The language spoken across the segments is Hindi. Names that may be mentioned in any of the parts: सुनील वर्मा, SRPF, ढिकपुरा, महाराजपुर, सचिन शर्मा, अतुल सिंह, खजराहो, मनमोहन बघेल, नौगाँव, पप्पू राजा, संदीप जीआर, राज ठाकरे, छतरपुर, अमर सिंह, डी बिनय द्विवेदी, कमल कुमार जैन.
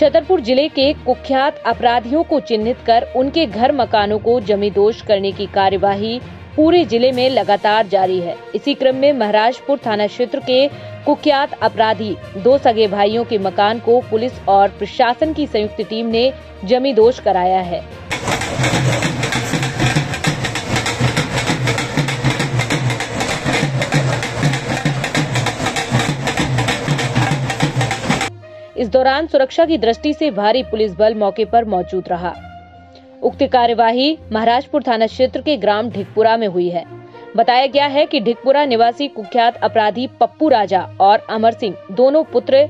छतरपुर जिले के कुख्यात अपराधियों को चिन्हित कर उनके घर मकानों को जमींदोज करने की कार्यवाही पूरे जिले में लगातार जारी है। इसी क्रम में महाराजपुर थाना क्षेत्र के कुख्यात अपराधी दो सगे भाइयों के मकान को पुलिस और प्रशासन की संयुक्त टीम ने जमींदोज कराया है। इस दौरान सुरक्षा की दृष्टि से भारी पुलिस बल मौके पर मौजूद रहा। उक्त कार्यवाही महाराजपुर थाना क्षेत्र के ग्राम ढिकपुरा में हुई है। बताया गया है कि ढिकपुरा निवासी कुख्यात अपराधी पप्पू राजा और अमर सिंह दोनों पुत्र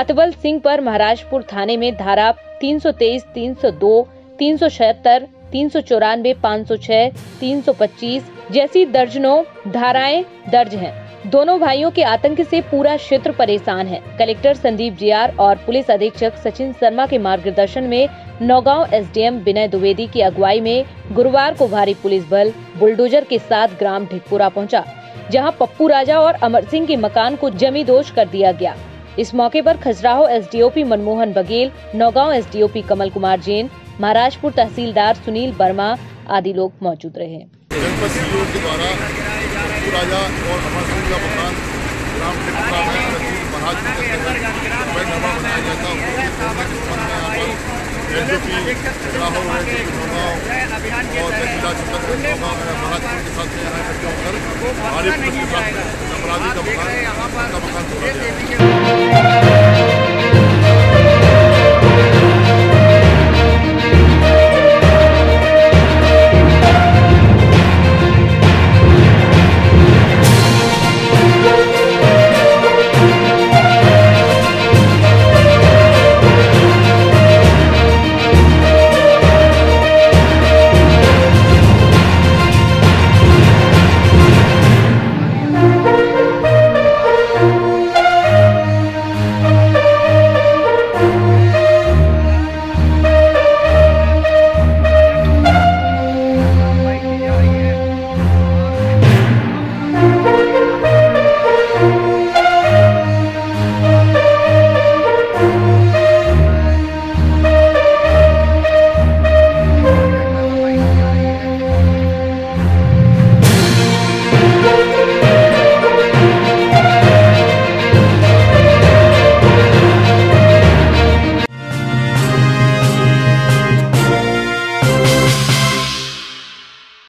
अतुल सिंह पर महाराजपुर थाने में धारा 323, 302, 376, 394, 506, 325 जैसी दर्जनों धाराएं दर्ज हैं। दोनों भाइयों के आतंक से पूरा क्षेत्र परेशान है। कलेक्टर संदीप जीआर और पुलिस अधीक्षक सचिन शर्मा के मार्गदर्शन में नौगाँव एसडीएम डी बिनय द्विवेदी की अगुवाई में गुरुवार को भारी पुलिस बल बुलडोजर के साथ ग्राम ढिकपुरा पहुंचा, जहां पप्पू राजा और अमर सिंह के मकान को जमींदोज कर दिया गया। इस मौके पर खजराहो एसडीओपी मनमोहन बघेल, नौगाँव एसडीओपी कमल कुमार जैन, महाराजपुर तहसीलदार सुनील वर्मा आदि लोग मौजूद रहे।